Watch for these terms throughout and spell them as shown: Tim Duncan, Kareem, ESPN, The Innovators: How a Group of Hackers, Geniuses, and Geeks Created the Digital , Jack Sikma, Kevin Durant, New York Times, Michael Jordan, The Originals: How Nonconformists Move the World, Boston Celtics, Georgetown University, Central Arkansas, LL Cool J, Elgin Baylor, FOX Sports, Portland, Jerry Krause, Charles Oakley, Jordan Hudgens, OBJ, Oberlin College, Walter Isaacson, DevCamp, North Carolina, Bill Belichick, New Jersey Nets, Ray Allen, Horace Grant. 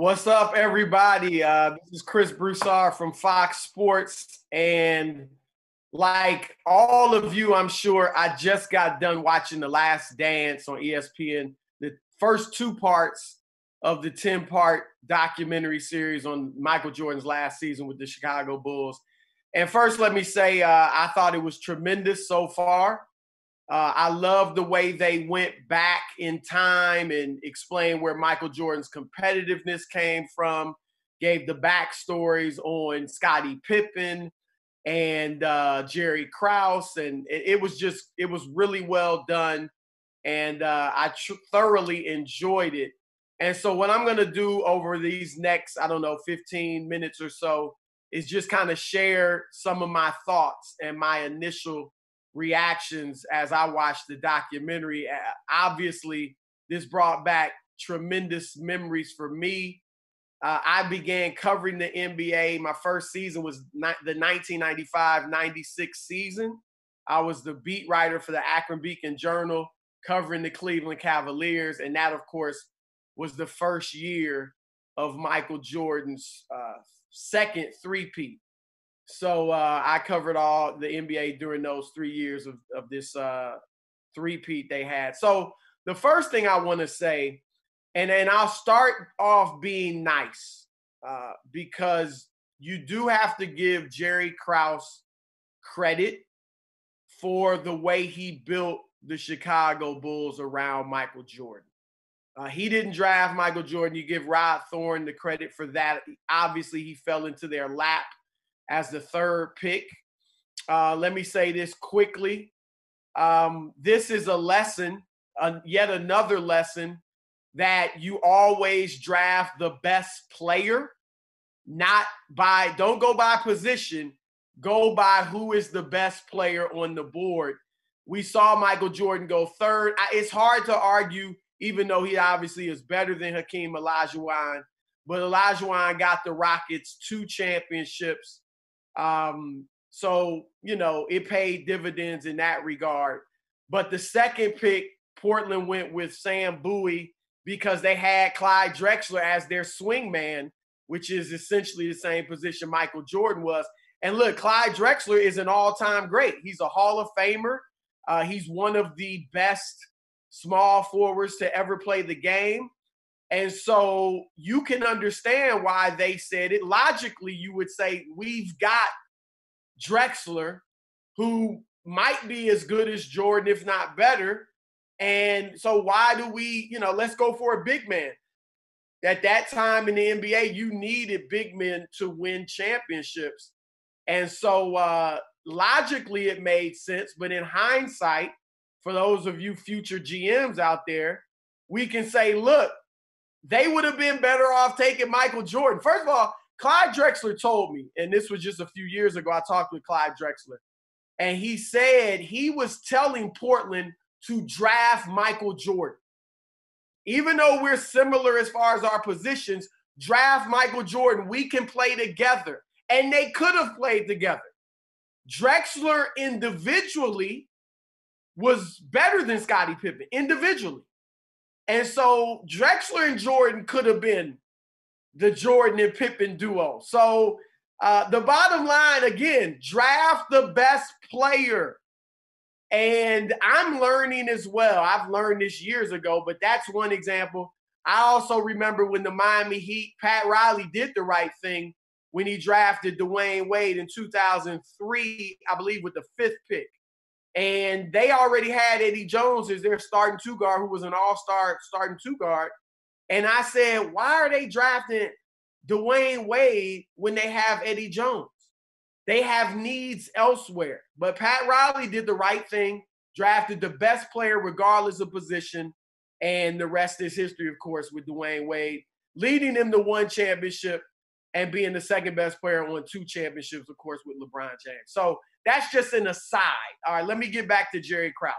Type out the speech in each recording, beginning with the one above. What's up, everybody? This is Chris Broussard from Fox Sports. And like all of you, I'm sure, I just got done watching The Last Dance on ESPN, the first two parts of the 10-part documentary series on Michael Jordan's last season with the Chicago Bulls. And first, let me say I thought it was tremendous so far. I love the way they went back in time and explained where Michael Jordan's competitiveness came from, gave the backstories on Scottie Pippen and Jerry Krause. And it was really well done. And I thoroughly enjoyed it. And so what I'm going to do over these next, 15 minutes or so is just kind of share some of my thoughts and my initial reactions as I watched the documentary. Obviously, this brought back tremendous memories for me. I began covering the NBA. My first season was the 1995-96 season. I was the beat writer for the Akron Beacon Journal covering the Cleveland Cavaliers. And that, of course, was the first year of Michael Jordan's second three-peat. So I covered all the NBA during those 3 years of this three-peat they had. So the first thing I want to say, and I'll start off being nice because you do have to give Jerry Krause credit for the way he built the Chicago Bulls around Michael Jordan. He didn't draft Michael Jordan. You give Rod Thorne the credit for that. Obviously, he fell into their lap as the third pick. Let me say this quickly. This is a lesson, yet another lesson, that you always draft the best player, don't go by position, go by who is the best player on the board. We saw Michael Jordan go third. It's hard to argue, even though he obviously is better than Hakeem Olajuwon, but Olajuwon got the Rockets 2 championships. So, you know, it paid dividends in that regard. But the second pick, Portland went with Sam Bowie because they had Clyde Drexler as their swing man, which is essentially the same position Michael Jordan was. And look, Clyde Drexler is an all-time great. He's a Hall of Famer. He's one of the best small forwards to ever play the game. And so you can understand why they said it. Logically, you would say, we've got Drexler, who might be as good as Jordan, if not better. And so why do we, you know, let's go for a big man. At that time in the NBA, you needed big men to win championships. And so logically, it made sense. But in hindsight, for those of you future GMs out there, we can say, look, they would have been better off taking Michael Jordan. First of all, Clyde Drexler told me, and this was just a few years ago, I talked with Clyde Drexler, and he said he was telling Portland to draft Michael Jordan. Even though we're similar as far as our positions, draft Michael Jordan. We can play together. And they could have played together. Drexler individually was better than Scottie Pippen, individually. And so Drexler and Jordan could have been the Jordan and Pippen duo. So the bottom line, again, draft the best player. And I'm learning as well. I've learned this years ago, but that's one example. I also remember when the Miami Heat, Pat Riley did the right thing when he drafted Dwayne Wade in 2003, I believe, with the 5th pick. And they already had Eddie Jones as their starting 2-guard, who was an all-star starting 2-guard. And I said, why are they drafting Dwayne Wade when they have Eddie Jones? They have needs elsewhere. But Pat Riley did the right thing, drafted the best player regardless of position, and the rest is history, of course, with Dwayne Wade, leading them to 1 championship and being the second best player on 2 championships, of course, with LeBron James. So that's just an aside. All right, let me get back to Jerry Krause.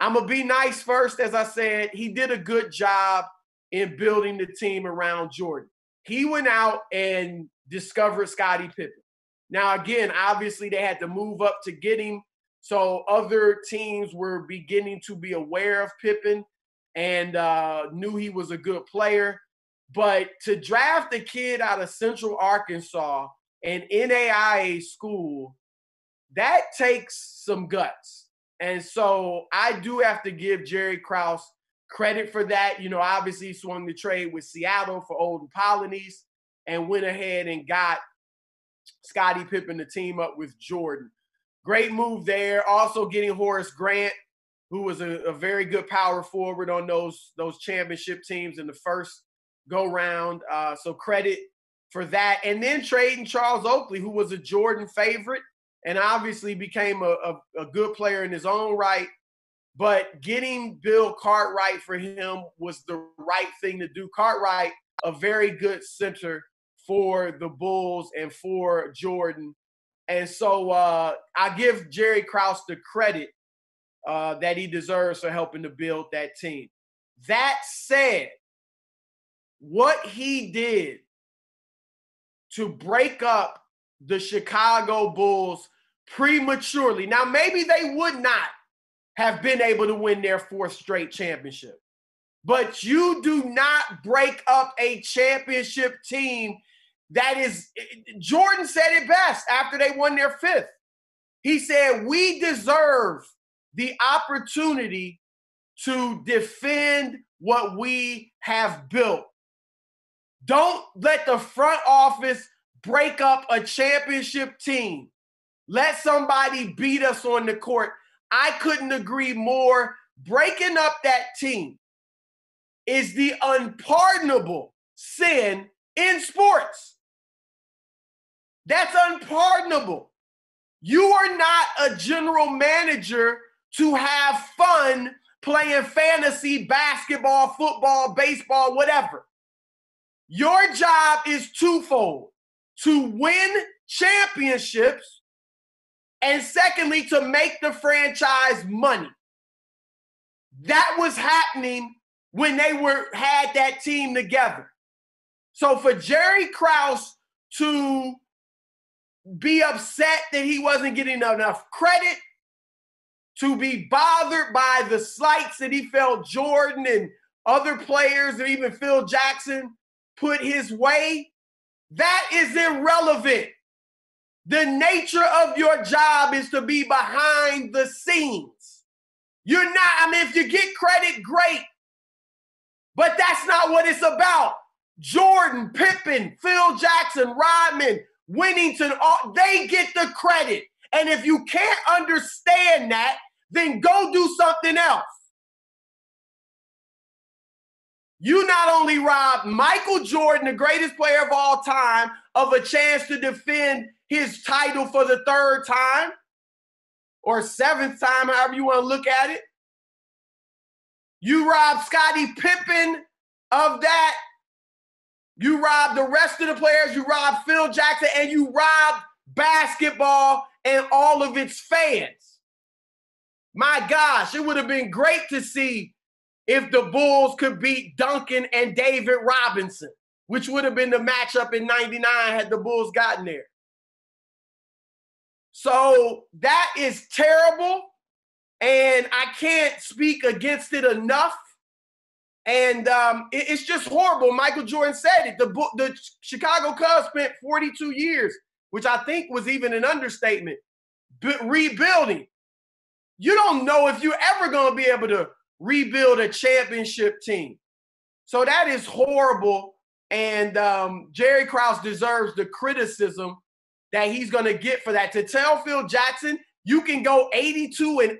I'm going to be nice first, as I said. He did a good job in building the team around Jordan. He went out and discovered Scottie Pippen. Now, again, obviously they had to move up to get him, so other teams were beginning to be aware of Pippen and knew he was a good player. But to draft a kid out of Central Arkansas, an NAIA school, that takes some guts. And so I do have to give Jerry Krause credit for that. You know, obviously he swung the trade with Seattle for Olden Polonies and went ahead and got Scottie Pippen to team up with Jordan. Great move there. Also getting Horace Grant, who was a very good power forward on those championship teams in the first go-round. So credit for that. And then trading Charles Oakley, who was a Jordan favorite and obviously became a good player in his own right. But getting Bill Cartwright for him was the right thing to do. Cartwright, a very good center for the Bulls and for Jordan. And so I give Jerry Krause the credit that he deserves for helping to build that team. That said, what he did to break up the Chicago Bulls prematurely. Now, maybe they would not have been able to win their fourth straight championship, but you do not break up a championship team that is, Jordan said it best after they won their fifth. He said, we deserve the opportunity to defend what we have built. Don't let the front office break up a championship team. Let somebody beat us on the court. I couldn't agree more. Breaking up that team is the unpardonable sin in sports. That's unpardonable. You are not a general manager to have fun playing fantasy, basketball, football, baseball, whatever. Your job is twofold: to win championships, and secondly, to make the franchise money. That was happening when they had that team together. So for Jerry Krause to be upset that he wasn't getting enough credit, to be bothered by the slights that he felt Jordan and other players, or even Phil Jackson, put his way, that is irrelevant. The nature of your job is to be behind the scenes. You're not, I mean, if you get credit, great. But that's not what it's about. Jordan, Pippen, Phil Jackson, Rodman, Winnington, they get the credit. And if you can't understand that, then go do something else. You not only robbed Michael Jordan, the greatest player of all time, of a chance to defend his title for the third time or seventh time, however you want to look at it. You robbed Scottie Pippen of that. You robbed the rest of the players. You robbed Phil Jackson, and you robbed basketball and all of its fans. My gosh, it would have been great to see if the Bulls could beat Duncan and David Robinson, which would have been the matchup in 99 had the Bulls gotten there. So that is terrible, and I can't speak against it enough. And it's just horrible. Michael Jordan said it. The Chicago Cubs spent 42 years, which I think was even an understatement, rebuilding. You don't know if you're ever going to be able to rebuild a championship team. So that is horrible. And Jerry Krause deserves the criticism that he's going to get for that. To tell Phil Jackson, you can go 82-0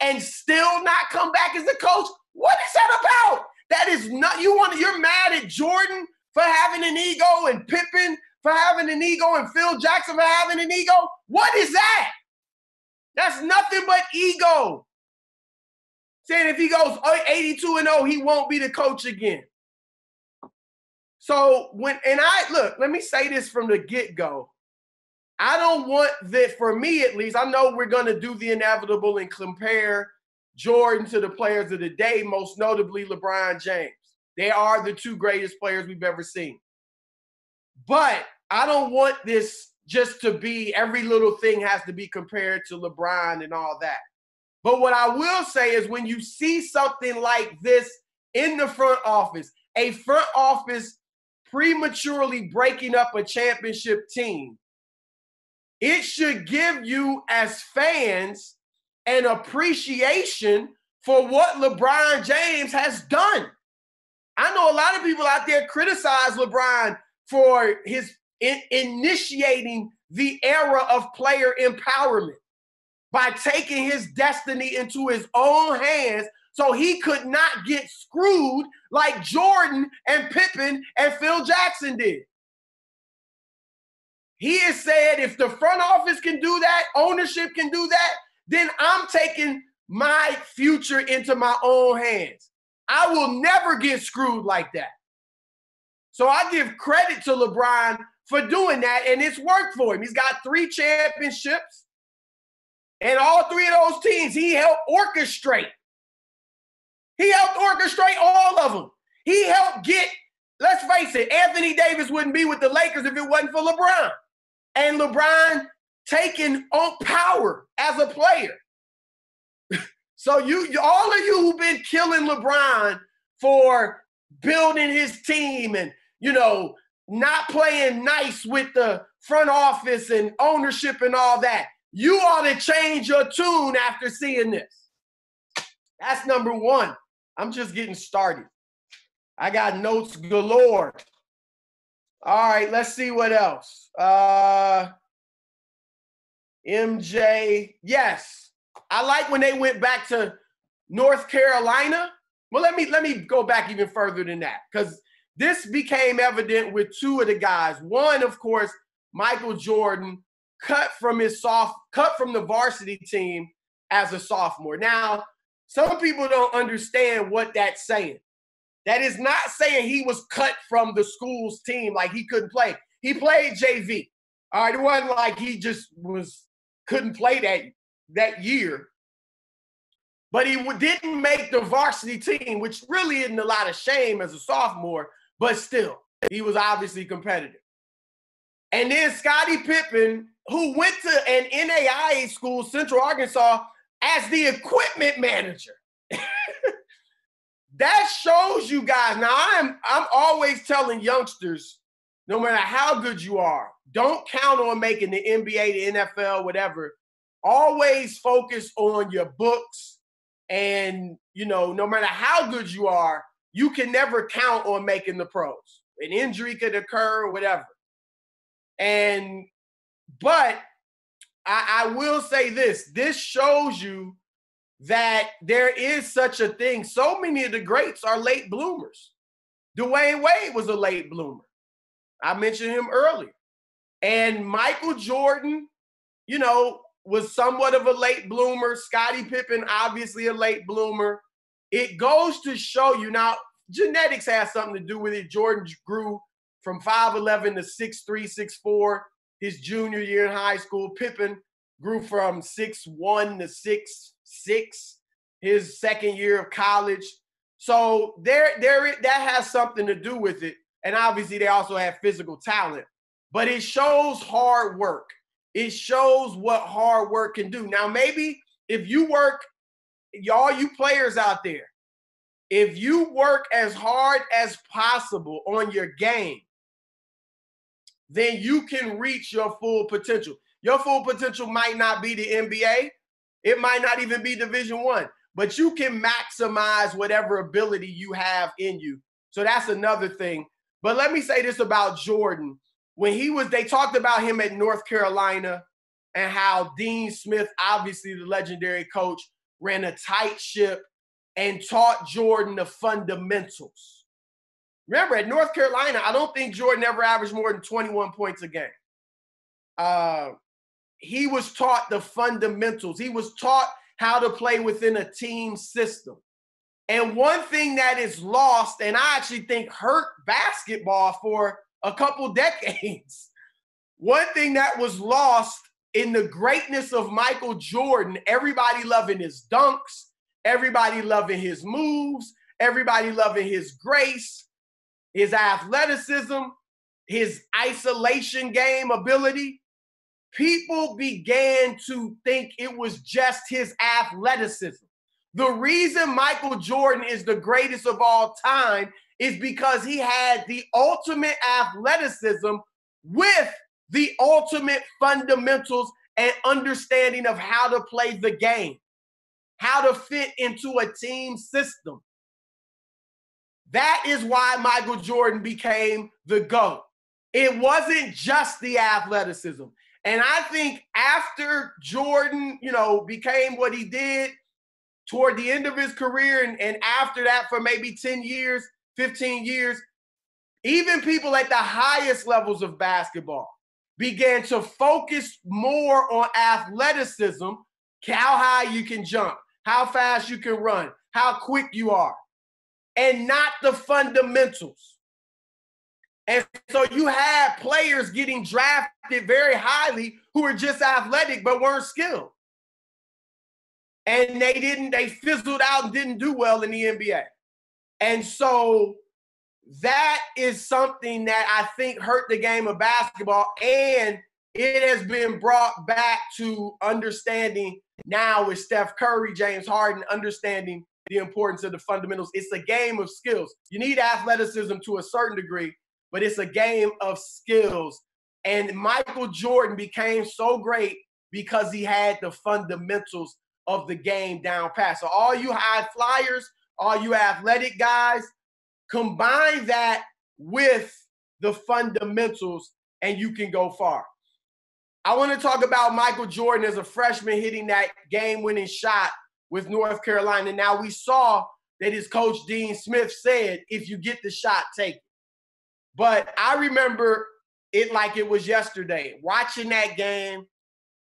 and still not come back as the coach. What is that about? That is not, you're mad at Jordan for having an ego, and Pippen for having an ego, and Phil Jackson for having an ego. What is that? That's nothing but ego. Saying if he goes 82-0, he won't be the coach again. So let me say this from the get-go. I don't want that, for me at least. I know we're going to do the inevitable and compare Jordan to the players of the day, most notably LeBron James. They are the two greatest players we've ever seen. But I don't want this just to be every little thing has to be compared to LeBron and all that. But what I will say is when you see something like this in the front office, a front office prematurely breaking up a championship team. It should give you, as fans, an appreciation for what LeBron James has done. I know a lot of people out there criticize LeBron for his initiating the era of player empowerment by taking his destiny into his own hands so he could not get screwed like Jordan and Pippen and Phil Jackson did. He has said, if the front office can do that, ownership can do that, then I'm taking my future into my own hands. I will never get screwed like that. So I give credit to LeBron for doing that, and it's worked for him. He's got 3 championships, and all 3 of those teams he helped orchestrate. He helped orchestrate all of them. He helped get, let's face it, Anthony Davis wouldn't be with the Lakers if it wasn't for LeBron. And LeBron taking on power as a player. So you, all of you who've been killing LeBron for building his team and, you know, not playing nice with the front office and ownership and all that, you ought to change your tune after seeing this. That's number one. I'm just getting started. I got notes galore. All right, let's see what else. MJ, yes. I like when they went back to North Carolina. Well, let me go back even further than that, because this became evident with 2 of the guys. One, of course, Michael Jordan, cut from the varsity team as a sophomore. Now, some people don't understand what that's saying. That is not saying he was cut from the school's team, like he couldn't play. He played JV. All right, it wasn't like he just couldn't play that year. But he didn't make the varsity team, which really isn't a lot of shame as a sophomore, but still, he was obviously competitive. And then Scottie Pippen, who went to an NAIA school, Central Arkansas, as the equipment manager. That shows you guys. Now, I'm always telling youngsters, no matter how good you are, don't count on making the NBA, the NFL, whatever. Always focus on your books. And, you know, no matter how good you are, you can never count on making the pros. An injury could occur or whatever. But I will say this. This shows you that there is such a thing. So many of the greats are late bloomers. Dwayne Wade was a late bloomer. I mentioned him earlier. And Michael Jordan, you know, was somewhat of a late bloomer. Scottie Pippen, obviously a late bloomer. It goes to show you. Now, genetics has something to do with it. Jordan grew from 5'11 to 6'3", 6'4", his junior year in high school. Pippen grew from 6'1 to 6'6", his second year of college. So that has something to do with it. And obviously they also have physical talent. But it shows hard work. It shows what hard work can do. Now, maybe if you work, all you players out there, if you work as hard as possible on your game, then you can reach your full potential. Your full potential might not be the NBA. It might not even be Division I, but you can maximize whatever ability you have in you. So that's another thing. But let me say this about Jordan. When they talked about him at North Carolina and how Dean Smith, obviously the legendary coach, ran a tight ship and taught Jordan the fundamentals. Remember, at North Carolina, I don't think Jordan ever averaged more than 21 points a game. He was taught the fundamentals. He was taught how to play within a team system. And one thing that is lost, and I actually think hurt basketball for a couple decades, one thing that was lost in the greatness of Michael Jordan, everybody loving his dunks, everybody loving his moves, everybody loving his grace, his athleticism, his isolation game ability. People began to think it was just his athleticism. The reason Michael Jordan is the greatest of all time is because he had the ultimate athleticism with the ultimate fundamentals and understanding of how to play the game, how to fit into a team system. That is why Michael Jordan became the GOAT. It wasn't just the athleticism. And I think after Jordan, you know, became what he did toward the end of his career and after that for maybe 10 years, 15 years, even people at the highest levels of basketball began to focus more on athleticism, how high you can jump, how fast you can run, how quick you are, and not the fundamentals. And so you had players getting drafted very highly who were just athletic but weren't skilled. And they fizzled out and didn't do well in the NBA. And so that is something that I think hurt the game of basketball, and it has been brought back to understanding now with Steph Curry, James Harden, understanding the importance of the fundamentals. It's a game of skills. You need athleticism to a certain degree, but it's a game of skills. And Michael Jordan became so great because he had the fundamentals of the game down pat. So all you high flyers, all you athletic guys, combine that with the fundamentals and you can go far. I want to talk about Michael Jordan as a freshman hitting that game-winning shot with North Carolina. Now, we saw that his coach, Dean Smith, said, if you get the shot, take it. But I remember it like it was yesterday. Watching that game,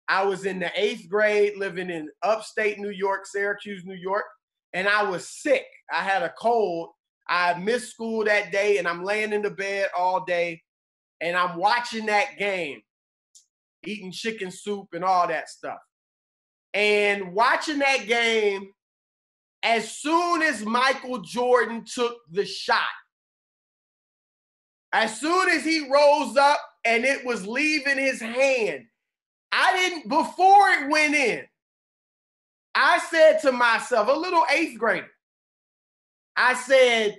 I was in the 8th grade living in upstate New York, Syracuse, New York, and I was sick. I had a cold. I missed school that day, and I'm laying in the bed all day, and I'm watching that game, eating chicken soup and all that stuff. And watching that game, as soon as Michael Jordan took the shot, as soon as he rose up and it was leaving his hand, before it went in, I said to myself, a little 8th grader, I said,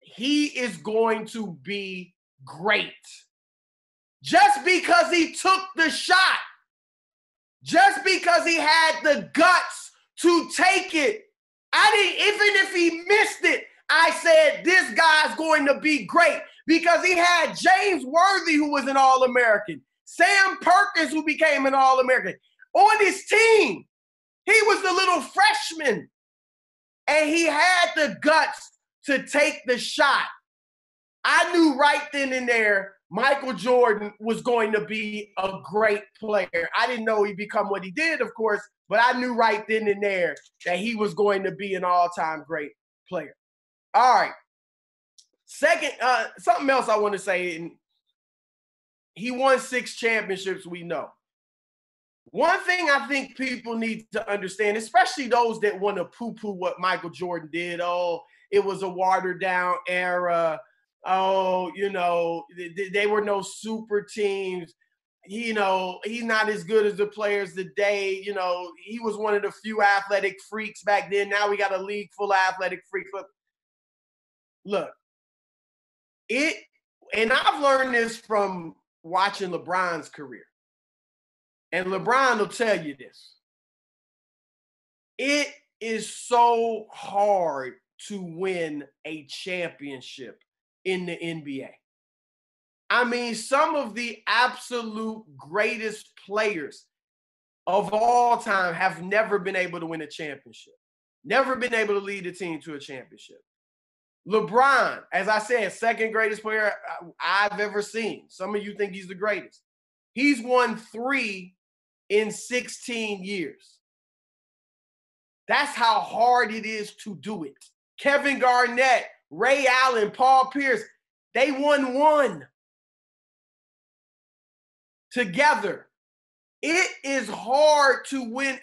he is going to be great. Just because he took the shot, just because he had the guts to take it, even if he missed it, I said, this guy's going to be great, because he had James Worthy, who was an All-American, Sam Perkins, who became an All-American, on his team. He was the little freshman. And he had the guts to take the shot. I knew right then and there Michael Jordan was going to be a great player. I didn't know he'd become what he did, of course, but I knew right then and there that he was going to be an all-time great player. All right. Second, something else I want to say, and he won 6 championships, we know. One thing I think people need to understand, especially those that want to poo-poo what Michael Jordan did, oh, it was a watered-down era, oh, you know, they were no super teams, you know, he's not as good as the players today, you know, he was one of the few athletic freaks back then, now we got a league full of athletic freaks. Look, and I've learned this from watching LeBron's career. And LeBron will tell you this. It is so hard to win a championship in the NBA. I mean, some of the absolute greatest players of all time have never been able to win a championship, never been able to lead a team to a championship. LeBron, as I said, 2nd greatest player I've ever seen. Some of you think he's the greatest. He's won 3 in 16 years. That's how hard it is to do it. Kevin Garnett, Ray Allen, Paul Pierce, they won 1 together. It is hard to win.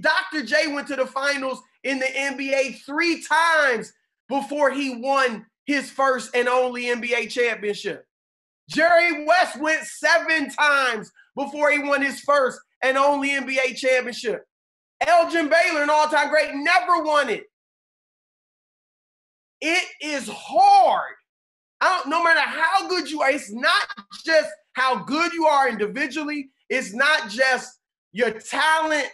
Dr. J went to the finals in the NBA 3 times before he won his first and only NBA championship. Jerry West went 7 times before he won his first and only NBA championship. Elgin Baylor, an all-time great, never won it. It is hard. No matter how good you are, it's not just how good you are individually. It's not just your talent.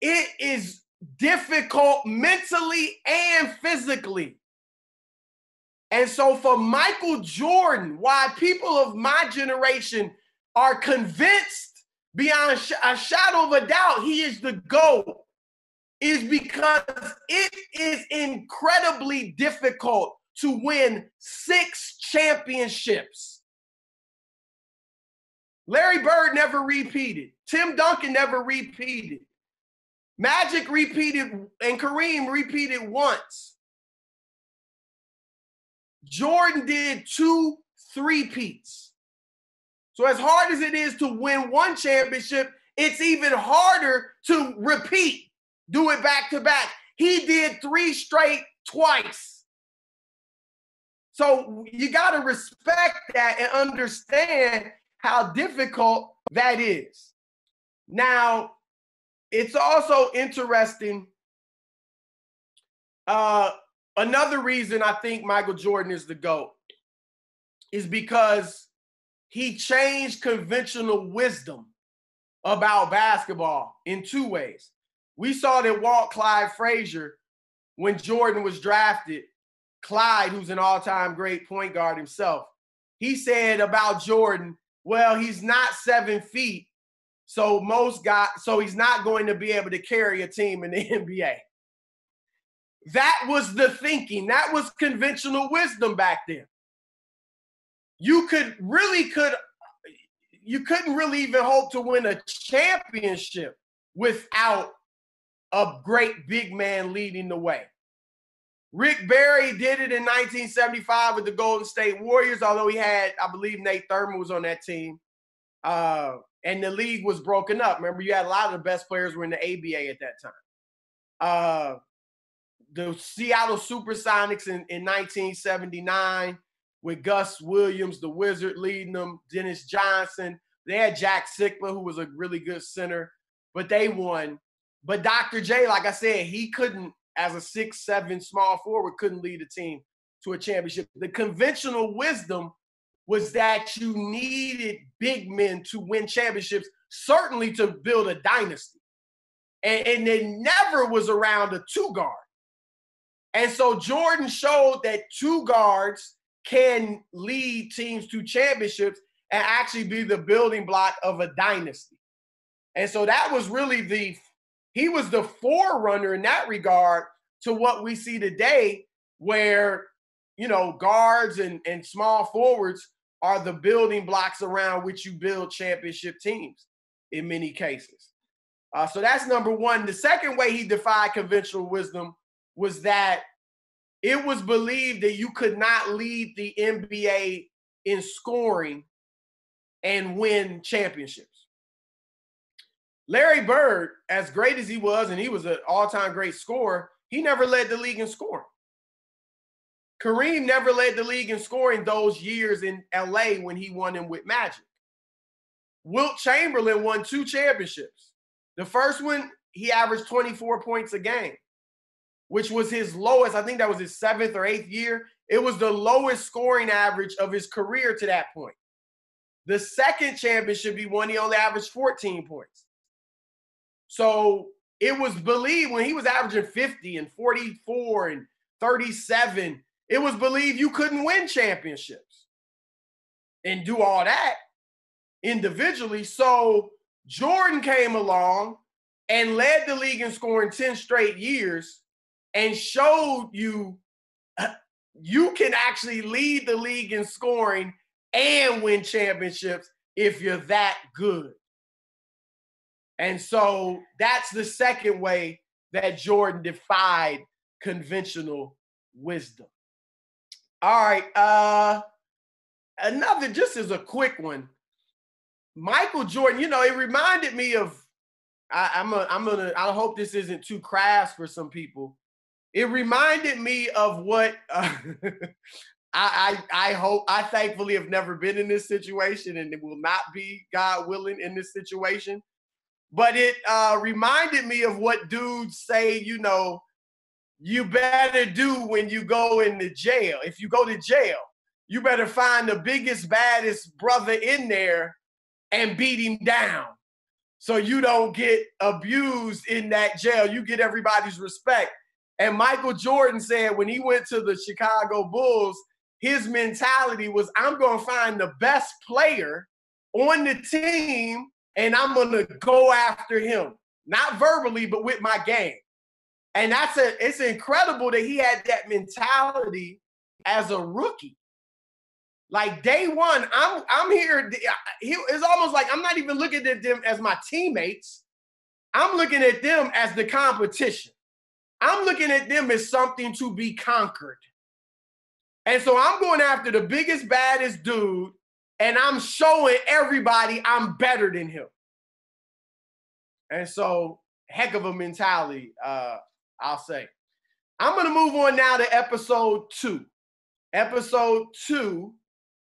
It is difficult mentally and physically. And so for Michael Jordan, why people of my generation are convinced beyond a shadow of a doubt he is the GOAT, is because it is incredibly difficult to win 6 championships. Larry Bird never repeated. Tim Duncan never repeated. Magic repeated and Kareem repeated once. Jordan did 2 3-peats. So as hard as it is to win 1 championship, it's even harder to repeat, do it back to back. He did 3 straight twice. So you got to respect that and understand how difficult that is. Now, it's also interesting. Another reason I think Michael Jordan is the GOAT is because he changed conventional wisdom about basketball in 2 ways. We saw that Walt Clyde Frazier, when Jordan was drafted, Clyde, who's an all-time great point guard himself, he said about Jordan, well, he's not 7 feet, so he's not going to be able to carry a team in the NBA. That was the thinking. That was conventional wisdom back then. You couldn't really even hope to win a championship without a great big man leading the way. Rick Barry did it in 1975 with the Golden State Warriors, although he had, I believe, Nate Thurman was on that team. And the league was broken up. Remember, you had a lot of the best players were in the ABA at that time. The Seattle Supersonics in 1979 with Gus Williams, the Wizard, leading them, Dennis Johnson. They had Jack Sikma, who was a really good center, but they won. But Dr. J, like I said, he couldn't, as a 6'7" small forward, couldn't lead a team to a championship. The conventional wisdom was that you needed big men to win championships, certainly to build a dynasty. And it never was around a 2-guard. And so Jordan showed that 2 guards can lead teams to championships and actually be the building block of a dynasty. And so that was really he was the forerunner in that regard to what we see today, where, you know, guards and small forwards are the building blocks around which you build championship teams in many cases. So that's number one. The second way he defied conventional wisdom was that it was believed that you could not lead the NBA in scoring and win championships. Larry Bird, as great as he was, and he was an all-time great scorer, he never led the league in scoring. Kareem never led the league in scoring those years in LA when he won them with Magic. Wilt Chamberlain won 2 championships. The first one, he averaged 24 points a game, which was his lowest. I think that was his 7th or 8th year. It was the lowest scoring average of his career to that point. The second championship he won, he only averaged 14 points. So it was believed when he was averaging 50 and 44 and 37, it was believed you couldn't win championships and do all that individually. So Jordan came along and led the league in scoring 10 straight years, and showed you can actually lead the league in scoring and win championships if you're that good. And so that's the second way that Jordan defied conventional wisdom. All right, another, just as a quick one, Michael Jordan, you know, it reminded me of, I hope this isn't too crass for some people. It reminded me of what I thankfully have never been in this situation, and it will not be, God willing, in this situation. But it reminded me of what dudes say, you know, you better do when you go into jail. If you go to jail, you better find the biggest, baddest brother in there and beat him down so you don't get abused in that jail. You get everybody's respect. And Michael Jordan said when he went to the Chicago Bulls, his mentality was, I'm going to find the best player on the team and I'm going to go after him. Not verbally, but with my game. And that's it's incredible that he had that mentality as a rookie. Like day one, I'm here. It's almost like I'm not even looking at them as my teammates. I'm looking at them as the competition. I'm looking at them as something to be conquered. And so I'm going after the biggest, baddest dude, and I'm showing everybody I'm better than him. And so heck of a mentality, I'll say. I'm going to move on now to episode 2.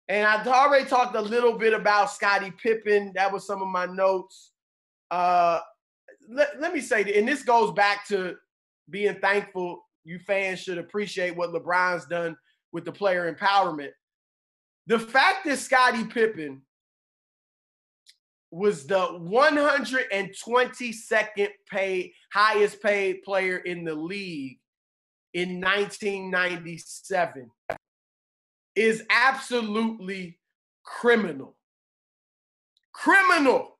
And I've already talked a little bit about Scottie Pippen. That was some of my notes. Let me say, and this goes back to being thankful. You fans should appreciate what LeBron's done with the player empowerment. The fact that Scottie Pippen was the 122nd highest paid player in the league in 1997 is absolutely criminal. Criminal.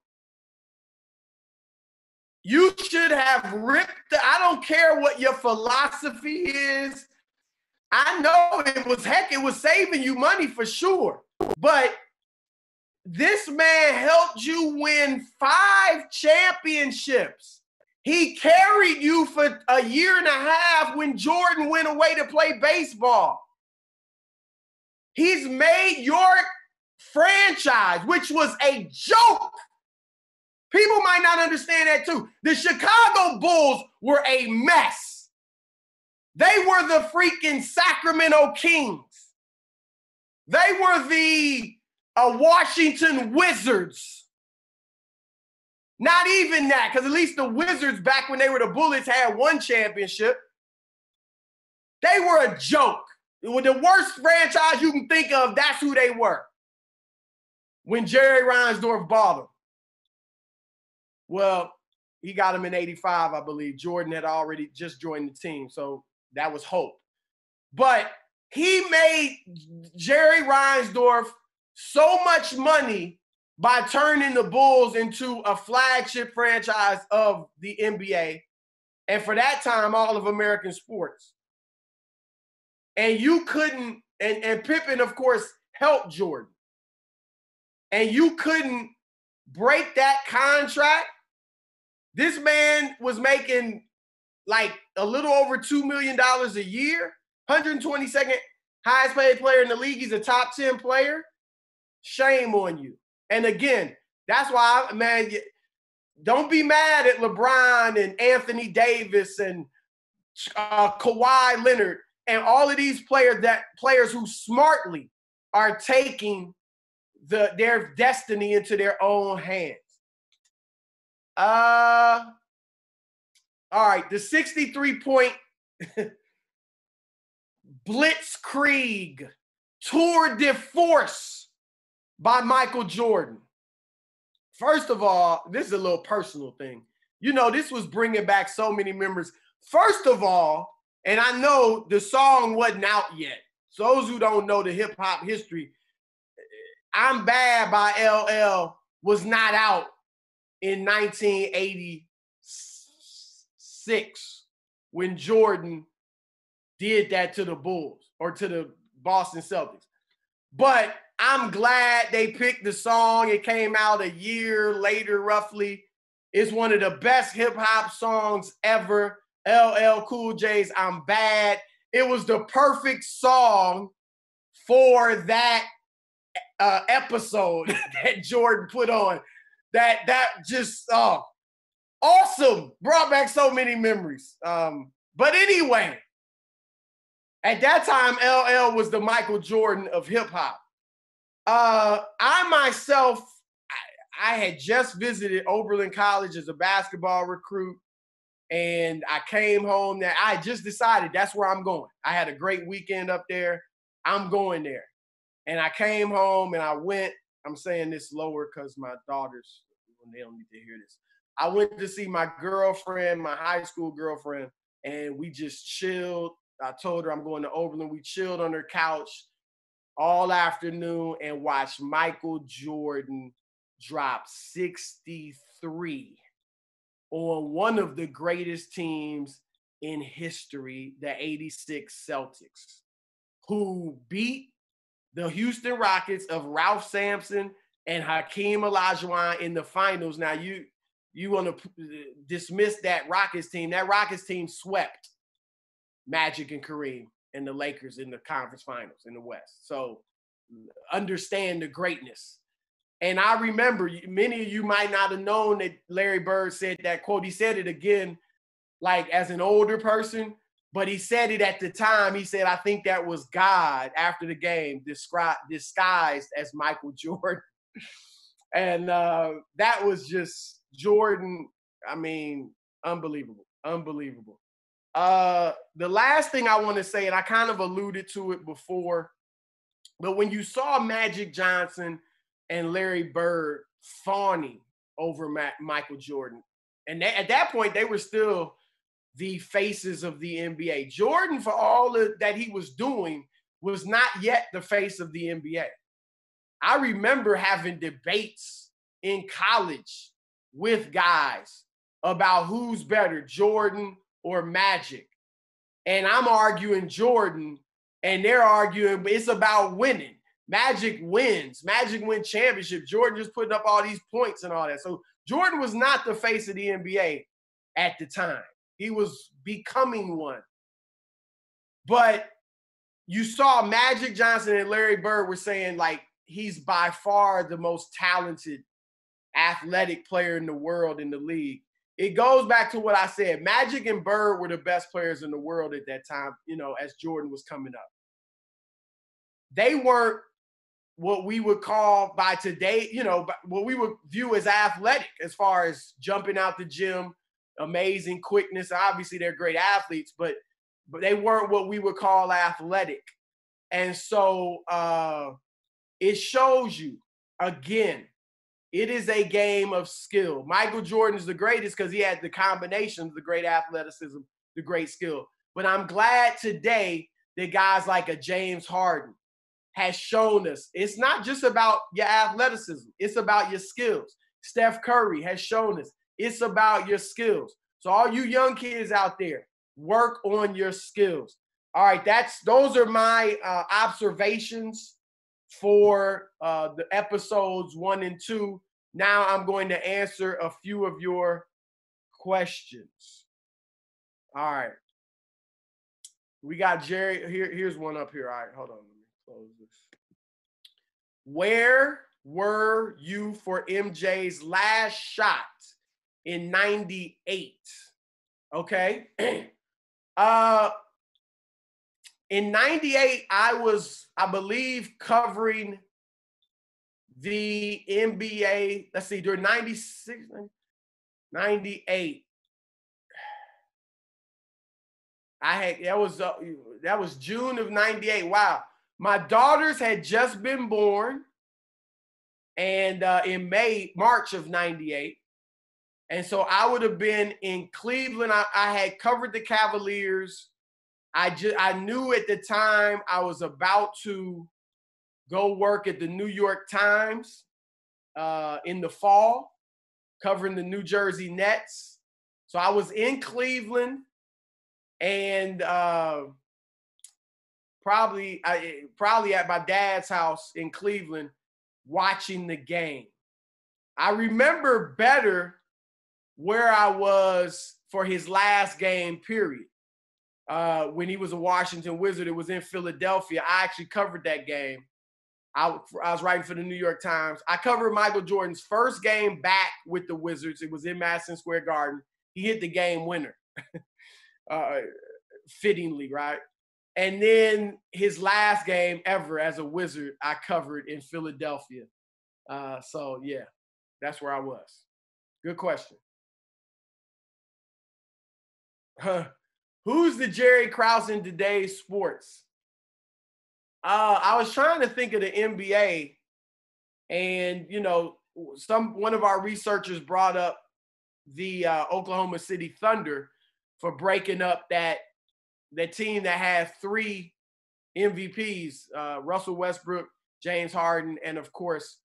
You should have ripped I don't care what your philosophy is. I know it was saving you money for sure, but this man helped you win 5 championships. He carried you for a year and a half when Jordan went away to play baseball. He's made your franchise, which was a joke. People might not understand that too. The Chicago Bulls were a mess. They were the freaking Sacramento Kings. They were the Washington Wizards. Not even that, because at least the Wizards back when they were the Bullets had 1 championship. They were a joke. It was the worst franchise you can think of, that's who they were when Jerry Reinsdorf bought them. Well, he got them in 85, I believe. Jordan had already just joined the team, so that was hope. But he made Jerry Reinsdorf so much money by turning the Bulls into a flagship franchise of the NBA, and for that time, all of American sports. And you couldn't, and Pippen, of course, helped Jordan. And you couldn't break that contract. This man was making like a little over $2 million a year, 122nd highest paid player in the league. He's a top 10 player. Shame on you. And again, that's why, man, don't be mad at LeBron and Anthony Davis and Kawhi Leonard and all of these players who smartly are taking their destiny into their own hands. All right, the 63-point blitzkrieg tour de force by Michael Jordan. First of all, this is a little personal thing. You know, this was bringing back so many memories. First of all, and I know the song wasn't out yet. So those who don't know the hip hop history, I'm Bad by LL was not out in 1986 when Jordan did that to the Bulls or to the Boston Celtics. But I'm glad they picked the song. It came out a year later, roughly. It's one of the best hip-hop songs ever. LL Cool J's I'm Bad. It was the perfect song for that episode that Jordan put on. That just awesome. Brought back so many memories. But anyway, at that time, LL was the Michael Jordan of hip-hop. I myself, I had just visited Oberlin College as a basketball recruit. And I came home that I just decided that's where I'm going. I had a great weekend up there. I'm going there. And I came home and I went, I'm saying this lower because my daughters, they don't need to hear this. I went to see my girlfriend, my high school girlfriend, and we just chilled. I told her I'm going to Oberlin. We chilled on her couch all afternoon and watched Michael Jordan drop 63 on one of the greatest teams in history, the '86 Celtics, who beat the Houston Rockets of Ralph Sampson and Hakeem Olajuwon in the finals. Now, you want to dismiss that Rockets team. That Rockets team swept Magic and Kareem and the Lakers in the conference finals in the West. So understand the greatness. And I remember, many of you might not have known that Larry Bird said that quote. He said it again, like as an older person, but he said it at the time. He said, I think that was God after the game disguised as Michael Jordan. And that was just Jordan. I mean, unbelievable, unbelievable. The last thing I want to say, and I kind of alluded to it before, but when you saw Magic Johnson and Larry Bird fawning over Michael Jordan, and at that point, they were still the faces of the NBA. Jordan, for all that he was doing, was not yet the face of the NBA. I remember having debates in college with guys about who's better, Jordan or Magic. And I'm arguing Jordan, and they're arguing, but it's about winning. Magic wins. Magic wins championship. Jordan just putting up all these points and all that. So Jordan was not the face of the NBA at the time. He was becoming one. But you saw Magic Johnson and Larry Bird were saying, like, he's by far the most talented athletic player in the world, in the league. It goes back to what I said. Magic and Bird were the best players in the world at that time, you know, as Jordan was coming up. They weren't what we would call by today, you know, what we would view as athletic as far as jumping out the gym, amazing quickness. Obviously, they're great athletes, but they weren't what we would call athletic. And so it shows you, again, it is a game of skill. Michael Jordan's the greatest because he had the combination of the great athleticism, the great skill. But I'm glad today that guys like a James Harden has shown us it's not just about your athleticism, it's about your skills. Steph Curry has shown us it's about your skills. So all you young kids out there, work on your skills. All right, those are my observations for the episodes 1 and 2. Now I'm going to answer a few of your questions. All right. We got Jerry. Here's one up here. All right, hold on. Let me close this. Where were you for MJ's last shot in '98? Okay. In '98, I was, I believe, covering the NBA. Let's see, during '96, '98. That was June of '98. Wow, my daughters had just been born, and in March of '98, and so I would have been in Cleveland. I had covered the Cavaliers. I knew at the time I was about to go work at the New York Times in the fall, covering the New Jersey Nets. So I was in Cleveland. And probably at my dad's house in Cleveland watching the game. I remember better where I was for his last game, period. When he was a Washington Wizard, it was in Philadelphia. I actually covered that game. I was writing for the New York Times. I covered Michael Jordan's first game back with the Wizards. It was in Madison Square Garden. He hit the game winner. Fittingly, right? And then his last game ever as a Wizard, I covered in Philadelphia. So yeah, that's where I was. Good question. Who's the Jerry Krause in today's sports? I was trying to think of the NBA, and, you know, one of our researchers brought up the Oklahoma City Thunder for breaking up that team that had three MVPs, Russell Westbrook, James Harden, and, of course,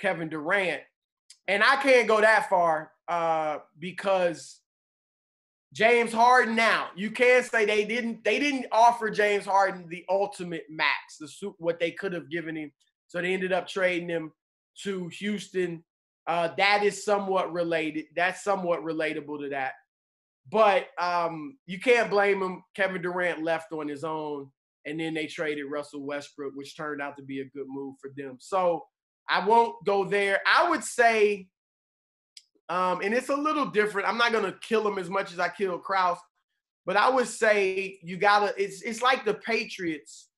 Kevin Durant. And I can't go that far because James Harden now, you can say they didn't offer James Harden the ultimate max, what they could have given him. So they ended up trading him to Houston. That is somewhat related. That's somewhat relatable to that. But you can't blame him. Kevin Durant left on his own, and then they traded Russell Westbrook, which turned out to be a good move for them. So I won't go there. I would say, and it's a little different. I'm not going to kill him as much as I killed Krause, but I would say it's like the Patriots.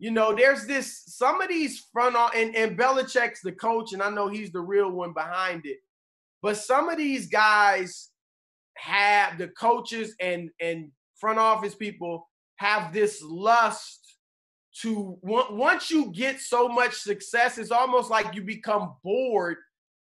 You know, there's some of these and Belichick's the coach, and I know he's the real one behind it. But some of these guys have, the coaches and front office people have this lust to, once you get so much success, it's almost like you become bored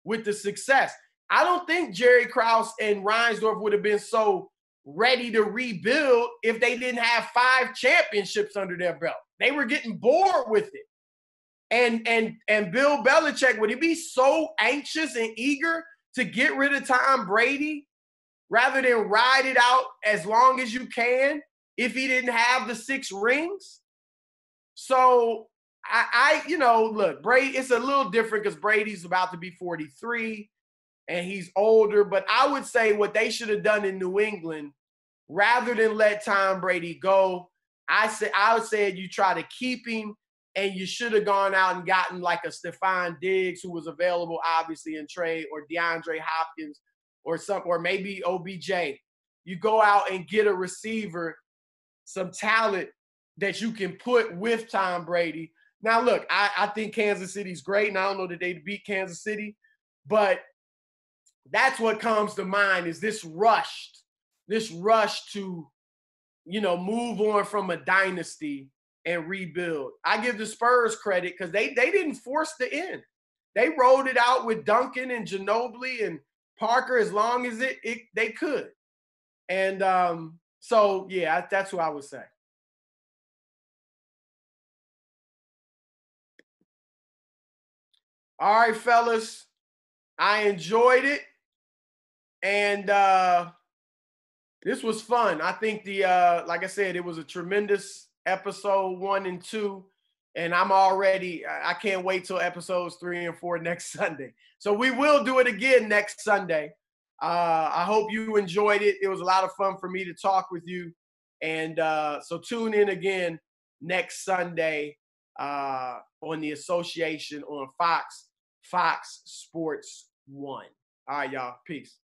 with the success. I don't think Jerry Krause and Reinsdorf would have been so ready to rebuild if they didn't have 5 championships under their belt. They were getting bored with it. And Bill Belichick, would he be so anxious and eager to get rid of Tom Brady rather than ride it out as long as you can if he didn't have the 6 rings? So, I you know, look, Brady, it's a little different because Brady's about to be 43 and he's older. But I would say what they should have done in New England, rather than let Tom Brady go, I would say you try to keep him, and you should have gone out and gotten like a Stephon Diggs, who was available, obviously, in trade, or DeAndre Hopkins or maybe OBJ. You go out and get a receiver, some talent that you can put with Tom Brady. Now, look, I think Kansas City's great, and I don't know that they beat Kansas City, but that's what comes to mind, is this rush to, you know, move on from a dynasty and rebuild. I give the Spurs credit because they didn't force the end. They rolled it out with Duncan and Ginobili and Parker as long as they could. And so, yeah, that's what I would say. All right, fellas, I enjoyed it, and this was fun. I think like I said, it was a tremendous episode 1 and 2, and I can't wait till episodes 3 and 4 next Sunday. So we will do it again next Sunday. I hope you enjoyed it. It was a lot of fun for me to talk with you, and so tune in again next Sunday on the Association on Fox Sports 1. All right, y'all. Peace.